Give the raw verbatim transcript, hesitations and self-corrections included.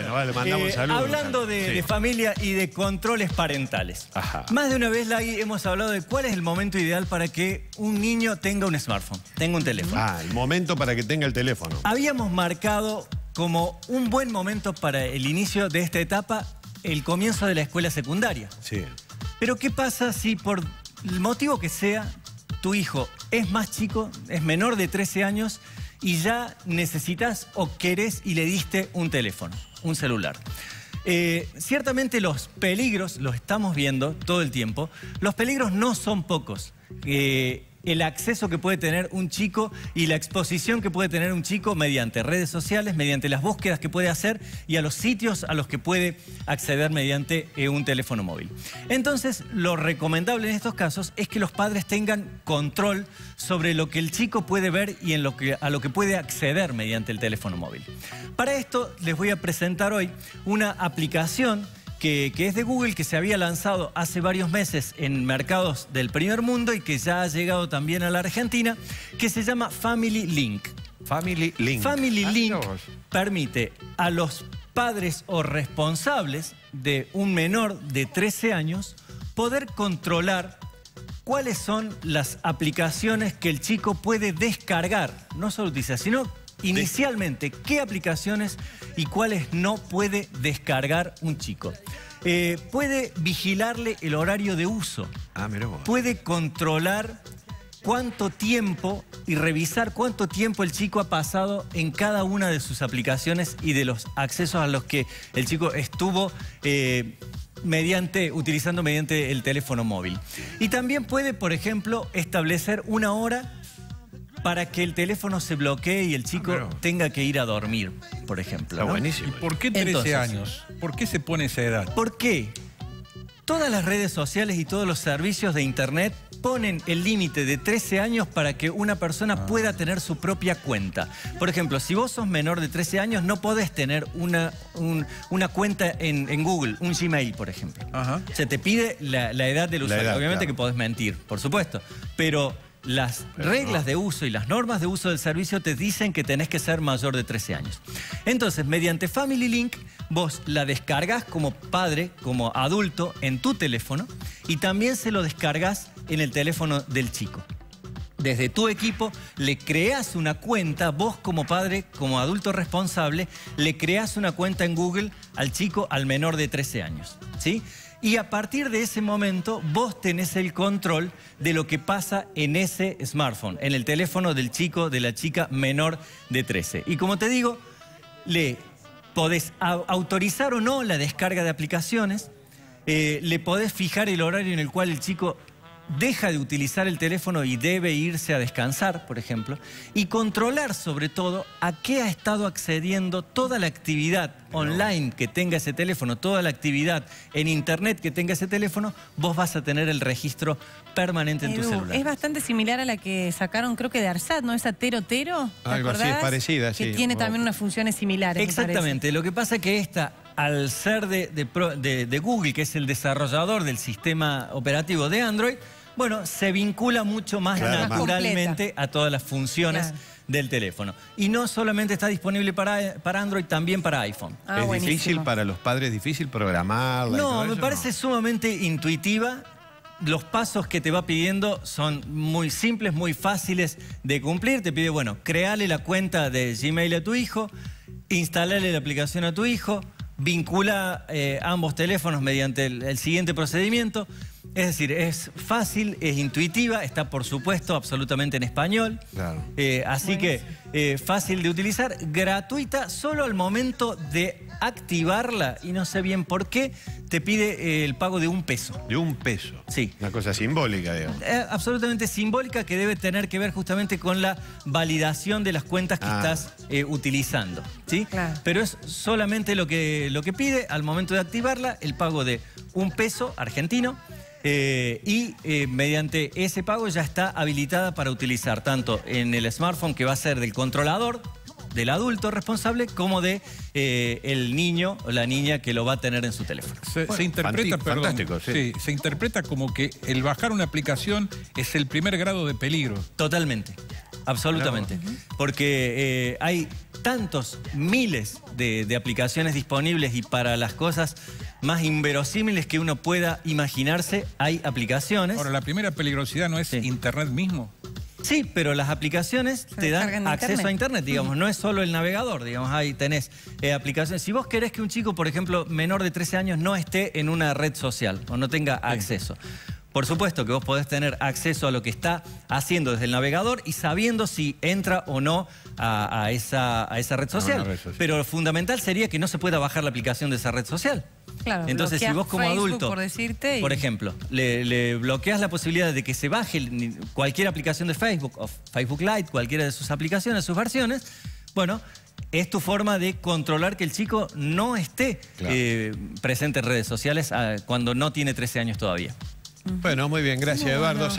Bueno, bueno vale, mandamos eh, saludos. Hablando de, sí. de familia y de controles parentales. Ajá. Más de una vez, Lagui, hemos hablado de cuál es el momento ideal para que un niño tenga un smartphone, tenga un teléfono. Ah, el momento para que tenga el teléfono. Habíamos marcado como un buen momento para el inicio de esta etapa el comienzo de la escuela secundaria. Sí. Pero ¿qué pasa si por el motivo que sea tu hijo es más chico, es menor de trece años y ya necesitas o querés y le diste un teléfono, un celular? Eh, ciertamente los peligros, los estamos viendo todo el tiempo, los peligros no son pocos. Eh, el acceso que puede tener un chico y la exposición que puede tener un chico mediante redes sociales, mediante las búsquedas que puede hacer y a los sitios a los que puede acceder mediante eh, un teléfono móvil. Entonces, lo recomendable en estos casos es que los padres tengan control sobre lo que el chico puede ver y en lo que, a lo que puede acceder mediante el teléfono móvil. Para esto, les voy a presentar hoy una aplicación Que, que es de Google, que se había lanzado hace varios meses en mercados del primer mundo y que ya ha llegado también a la Argentina, que se llama Family Link. Family Link. Family Link permite a los padres o responsables de un menor de trece años poder controlar cuáles son las aplicaciones que el chico puede descargar, no solo utilizar, sino inicialmente, ¿qué aplicaciones y cuáles no puede descargar un chico? Eh, puede vigilarle el horario de uso. Ah, mirá vos. Puede controlar cuánto tiempo y revisar cuánto tiempo el chico ha pasado en cada una de sus aplicaciones y de los accesos a los que el chico estuvo eh, mediante, utilizando mediante el teléfono móvil. Y también puede, por ejemplo, establecer una hora para que el teléfono se bloquee y el chico ah, pero... tenga que ir a dormir, por ejemplo. Está buenísimo. ¿No? ¿Y por qué trece Entonces, años? ¿Por qué se pone esa edad? ¿Por qué? Todas las redes sociales y todos los servicios de Internet ponen el límite de trece años para que una persona ah. pueda tener su propia cuenta. Por ejemplo, si vos sos menor de trece años, no podés tener una, un, una cuenta en, en Google, un Gmail, por ejemplo. Ajá. Se te pide la, la edad del usuario. Edad, Obviamente claro. que podés mentir, por supuesto, pero... Las Pero reglas no. de uso y las normas de uso del servicio te dicen que tenés que ser mayor de trece años. Entonces, mediante Family Link, vos la descargas como padre, como adulto, en tu teléfono y también se lo descargas en el teléfono del chico. Desde tu equipo le creas una cuenta, vos como padre, como adulto responsable, le creas una cuenta en Google al chico, al menor de trece años, ¿sí? Y a partir de ese momento, vos tenés el control de lo que pasa en ese smartphone, en el teléfono del chico, de la chica menor de trece. Y como te digo, le podés autorizar o no la descarga de aplicaciones, eh, le podés fijar el horario en el cual el chico deja de utilizar el teléfono y debe irse a descansar, por ejemplo, y controlar sobre todo a qué ha estado accediendo toda la actividad online que tenga ese teléfono, toda la actividad en internet que tenga ese teléfono, vos vas a tener el registro permanente Edu, en tu celular. Es bastante similar a la que sacaron, creo que de ARSAT, ¿no? Esa Tero Tero, ¿te Algo acordás? Así, es parecida, que sí. Que tiene también unas funciones similares. Exactamente, lo que pasa es que esta, al ser de, de, de, de Google, que es el desarrollador del sistema operativo de Android, bueno, se vincula mucho más claro, naturalmente más a todas las funciones claro. del teléfono. Y no solamente está disponible para, para Android, también para iPhone. Ah, ¿Es buenísimo. difícil para los padres, difícil programarla? No, y todo me eso, parece no? sumamente intuitiva. Los pasos que te va pidiendo son muy simples, muy fáciles de cumplir. Te pide, bueno, crearle la cuenta de Gmail a tu hijo, instalarle la aplicación a tu hijo, vincula eh, ambos teléfonos mediante el, el siguiente procedimiento. Es decir, es fácil, es intuitiva, está por supuesto absolutamente en español. Claro. Eh, así que eh, fácil de utilizar, gratuita, solo al momento de activarla, y no sé bien por qué, te pide eh, el pago de un peso. De un peso. Sí. Una cosa simbólica, digamos. Eh, absolutamente simbólica, que debe tener que ver justamente con la validación de las cuentas que ah. estás eh, utilizando. ¿Sí? Claro. Pero es solamente lo que, lo que pide al momento de activarla, el pago de un peso argentino. Eh, y eh, mediante ese pago ya está habilitada para utilizar tanto en el smartphone que va a ser del controlador, del adulto responsable, como de eh, el niño o la niña que lo va a tener en su teléfono. Se, bueno, se interpreta, perdón, sí. Sí, se interpreta como que el bajar una aplicación es el primer grado de peligro. Totalmente, absolutamente. Claro. Porque eh, hay tantos miles de, de aplicaciones disponibles y para las cosas más inverosímiles que uno pueda imaginarse, hay aplicaciones. Ahora, la primera peligrosidad no es sí. Internet mismo. Sí, pero las aplicaciones te dan acceso a Internet, digamos. No es solo el navegador, digamos. Ahí tenés eh, aplicaciones. Si vos querés que un chico, por ejemplo, menor de trece años no esté en una red social o no tenga acceso, por supuesto que vos podés tener acceso a lo que está haciendo desde el navegador y sabiendo si entra o no a, a, esa, a esa red social. No, red social. Pero lo fundamental sería que no se pueda bajar la aplicación de esa red social. Claro, entonces, si vos como Facebook, adulto, por, decirte y... por ejemplo, le, le bloqueas la posibilidad de que se baje cualquier aplicación de Facebook, o Facebook Lite, cualquiera de sus aplicaciones, sus versiones, bueno, es tu forma de controlar que el chico no esté claro. eh, presente en redes sociales a, cuando no tiene trece años todavía. Uh-huh. Bueno, muy bien, gracias, no, Eduardo. No.